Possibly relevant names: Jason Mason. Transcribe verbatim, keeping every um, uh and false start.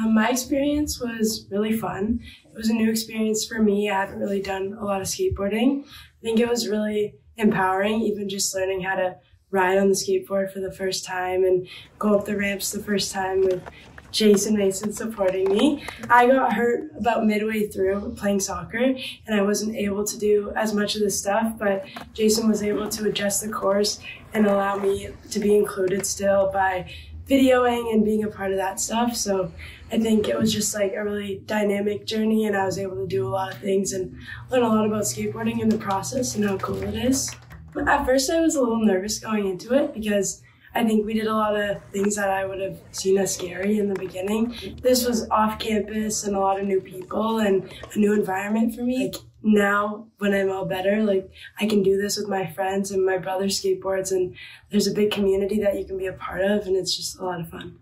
Um, my experience was really fun. It was a new experience for me. I haven't really done a lot of skateboarding. I think it was really empowering, even just learning how to ride on the skateboard for the first time and go up the ramps the first time with Jason Mason supporting me. I got hurt about midway through playing soccer and I wasn't able to do as much of the stuff, but Jason was able to adjust the course and allow me to be included still by videoing and being a part of that stuff. So I think it was just like a really dynamic journey and I was able to do a lot of things and learn a lot about skateboarding in the process and how cool it is. But at first I was a little nervous going into it because I think we did a lot of things that I would have seen as scary in the beginning. This was off campus and a lot of new people and a new environment for me. Like now when I'm all better, like I can do this with my friends and my brother skateboards and there's a big community that you can be a part of and it's just a lot of fun.